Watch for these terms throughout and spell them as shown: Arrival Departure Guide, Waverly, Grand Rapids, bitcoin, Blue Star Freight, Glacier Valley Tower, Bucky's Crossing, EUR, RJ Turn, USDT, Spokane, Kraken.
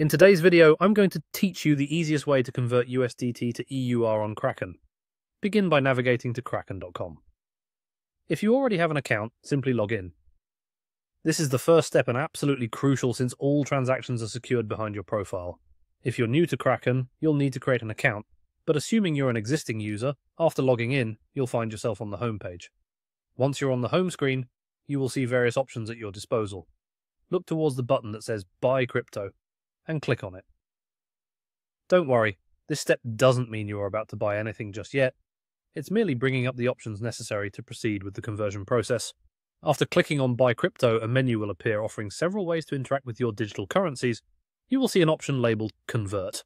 In today's video, I'm going to teach you the easiest way to convert USDT to EUR on Kraken. Begin by navigating to kraken.com. If you already have an account, simply log in. This is the first step and absolutely crucial since all transactions are secured behind your profile. If you're new to Kraken, you'll need to create an account, but assuming you're an existing user, after logging in, you'll find yourself on the home page. Once you're on the home screen, you will see various options at your disposal. Look towards the button that says Buy Crypto and click on it. Don't worry, this step doesn't mean you are about to buy anything just yet. It's merely bringing up the options necessary to proceed with the conversion process. After clicking on Buy Crypto, a menu will appear offering several ways to interact with your digital currencies. You will see an option labeled Convert.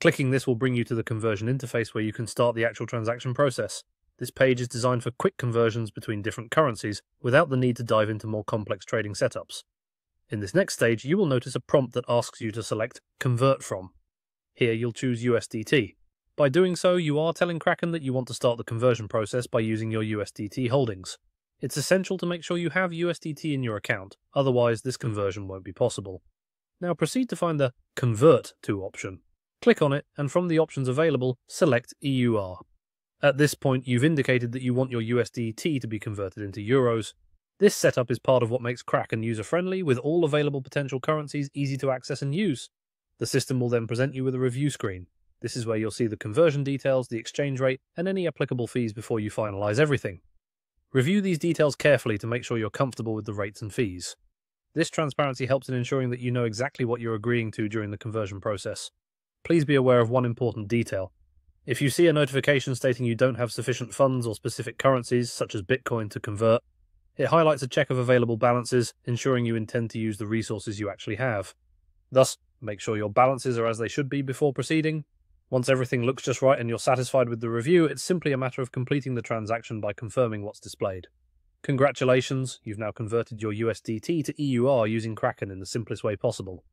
Clicking this will bring you to the conversion interface where you can start the actual transaction process. This page is designed for quick conversions between different currencies without the need to dive into more complex trading setups. In this next stage, you will notice a prompt that asks you to select Convert From. Here you'll choose USDT. By doing so, you are telling Kraken that you want to start the conversion process by using your USDT holdings. It's essential to make sure you have USDT in your account, otherwise this conversion won't be possible. Now proceed to find the Convert To option. Click on it, and from the options available, select EUR. At this point, you've indicated that you want your USDT to be converted into euros. This setup is part of what makes Kraken user-friendly, with all available potential currencies easy to access and use. The system will then present you with a review screen. This is where you'll see the conversion details, the exchange rate, and any applicable fees before you finalize everything. Review these details carefully to make sure you're comfortable with the rates and fees. This transparency helps in ensuring that you know exactly what you're agreeing to during the conversion process. Please be aware of one important detail. If you see a notification stating you don't have sufficient funds or specific currencies, such as Bitcoin, to convert, it highlights a check of available balances, ensuring you intend to use the resources you actually have. Thus, make sure your balances are as they should be before proceeding. Once everything looks just right and you're satisfied with the review, it's simply a matter of completing the transaction by confirming what's displayed. Congratulations, you've now converted your USDT to EUR using Kraken in the simplest way possible.